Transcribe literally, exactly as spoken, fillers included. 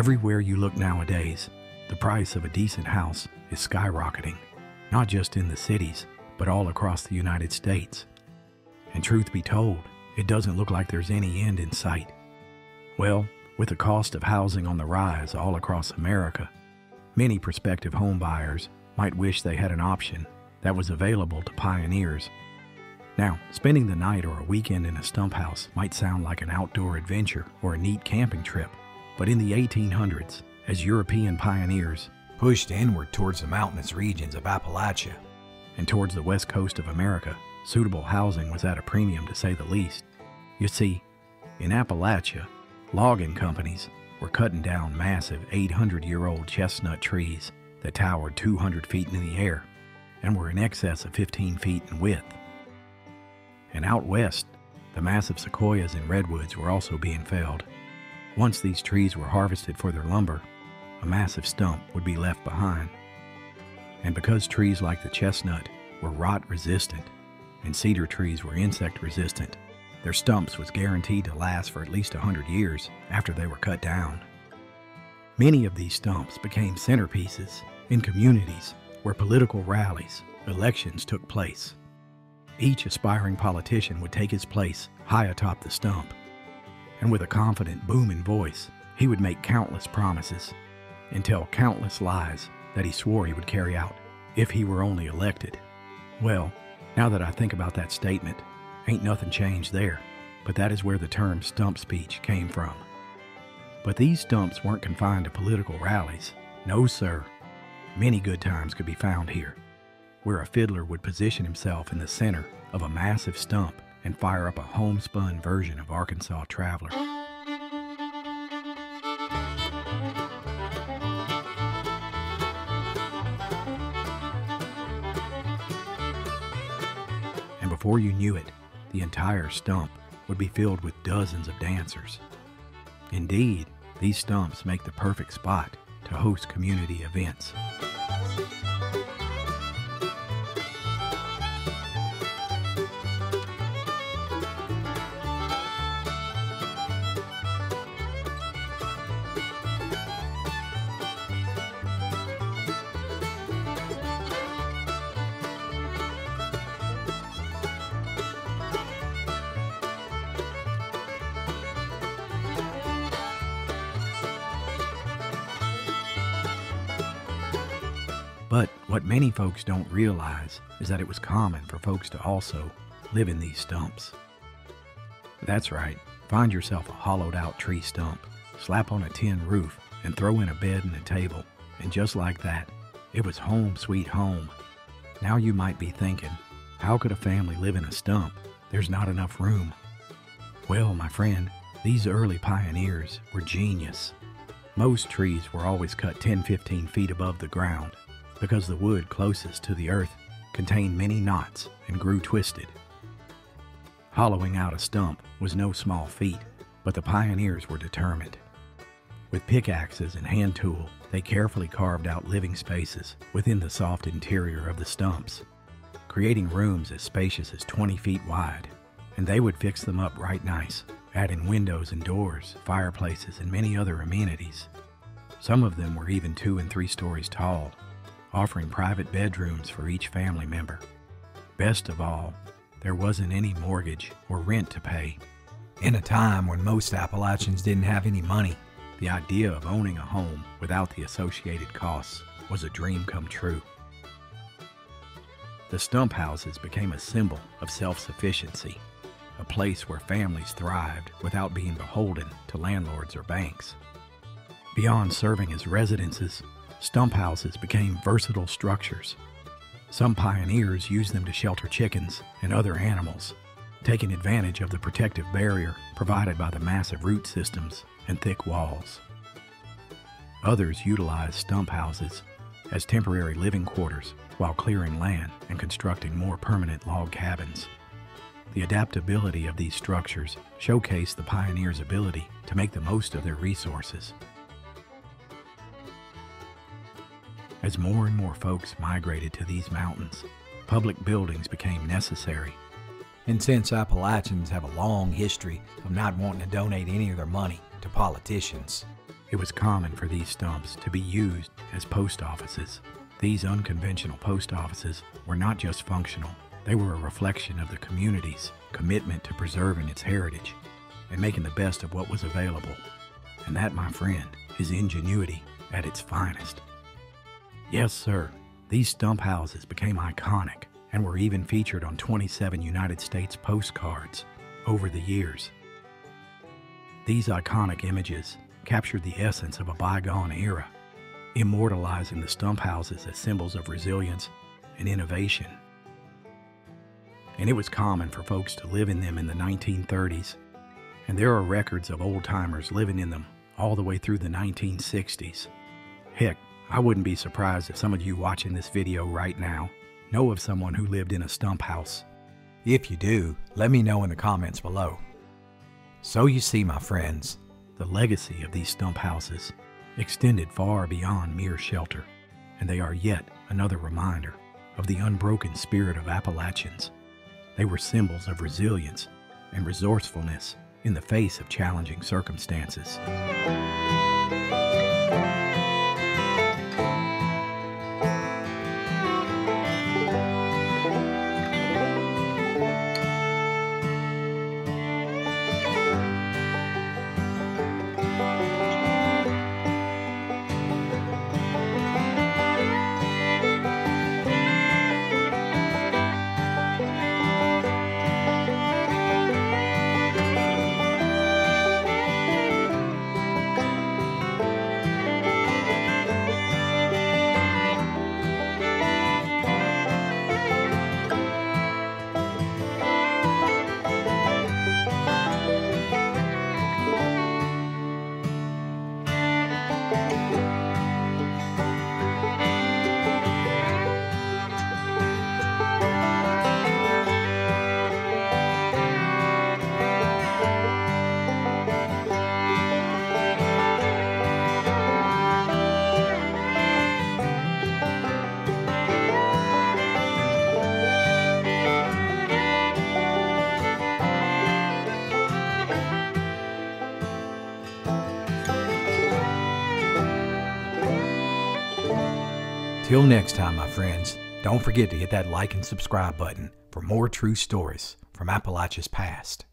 Everywhere you look nowadays, the price of a decent house is skyrocketing, not just in the cities, but all across the United States. And truth be told, it doesn't look like there's any end in sight. Well, with the cost of housing on the rise all across America, many prospective homebuyers might wish they had an option that was available to pioneers. Now, spending the night or a weekend in a stump house might sound like an outdoor adventure or a neat camping trip, but in the eighteen hundreds, as European pioneers pushed inward towards the mountainous regions of Appalachia and towards the west coast of America, suitable housing was at a premium, to say the least. You see, in Appalachia, logging companies were cutting down massive eight hundred year old chestnut trees that towered two hundred feet in the air and were in excess of fifteen feet in width. And out west, the massive sequoias and redwoods were also being felled. Once these trees were harvested for their lumber, a massive stump would be left behind. And because trees like the chestnut were rot resistant and cedar trees were insect resistant, their stumps was guaranteed to last for at least one hundred years after they were cut down. Many of these stumps became centerpieces in communities where political rallies, elections took place. Each aspiring politician would take his place high atop the stump, and with a confident, booming voice, he would make countless promises and tell countless lies that he swore he would carry out if he were only elected. Well, now that I think about that statement, ain't nothing changed there, but that is where the term stump speech came from. But these stumps weren't confined to political rallies. No, sir. Many good times could be found here, where a fiddler would position himself in the center of a massive stump and fire up a homespun version of Arkansas Traveler. And before you knew it, the entire stump would be filled with dozens of dancers. Indeed, these stumps make the perfect spot to host community events. But what many folks don't realize is that it was common for folks to also live in these stumps. That's right, find yourself a hollowed out tree stump, slap on a tin roof, and throw in a bed and a table, and just like that, it was home sweet home. Now you might be thinking, how could a family live in a stump? There's not enough room. Well, my friend, these early pioneers were genius. Most trees were always cut ten to fifteen feet above the ground, because the wood closest to the earth contained many knots and grew twisted. Hollowing out a stump was no small feat, but the pioneers were determined. With pickaxes and hand tool, they carefully carved out living spaces within the soft interior of the stumps, creating rooms as spacious as twenty feet wide, and they would fix them up right nice, adding windows and doors, fireplaces, and many other amenities. Some of them were even two and three stories tall, offering private bedrooms for each family member. Best of all, there wasn't any mortgage or rent to pay. In a time when most Appalachians didn't have any money, the idea of owning a home without the associated costs was a dream come true. The stump houses became a symbol of self-sufficiency, a place where families thrived without being beholden to landlords or banks. Beyond serving as residences, stump houses became versatile structures. Some pioneers used them to shelter chickens and other animals, taking advantage of the protective barrier provided by the massive root systems and thick walls. Others utilized stump houses as temporary living quarters while clearing land and constructing more permanent log cabins. The adaptability of these structures showcased the pioneers' ability to make the most of their resources. As more and more folks migrated to these mountains, public buildings became necessary. And since Appalachians have a long history of not wanting to donate any of their money to politicians, It was common for these stumps to be used as post offices. These unconventional post offices were not just functional, they were a reflection of the community's commitment to preserving its heritage and making the best of what was available. And that, my friend, is ingenuity at its finest. Yes, sir, these stump houses became iconic and were even featured on twenty-seven United States postcards over the years. These iconic images captured the essence of a bygone era, immortalizing the stump houses as symbols of resilience and innovation. And it was common for folks to live in them in the nineteen thirties, and there are records of old-timers living in them all the way through the nineteen sixties. Heck, I wouldn't be surprised if some of you watching this video right now know of someone who lived in a stump house. If you do, let me know in the comments below. So you see, my friends, the legacy of these stump houses extended far beyond mere shelter, and they are yet another reminder of the unbroken spirit of Appalachians. They were symbols of resilience and resourcefulness in the face of challenging circumstances. Till next time, my friends, don't forget to hit that like and subscribe button for more true stories from Appalachia's past.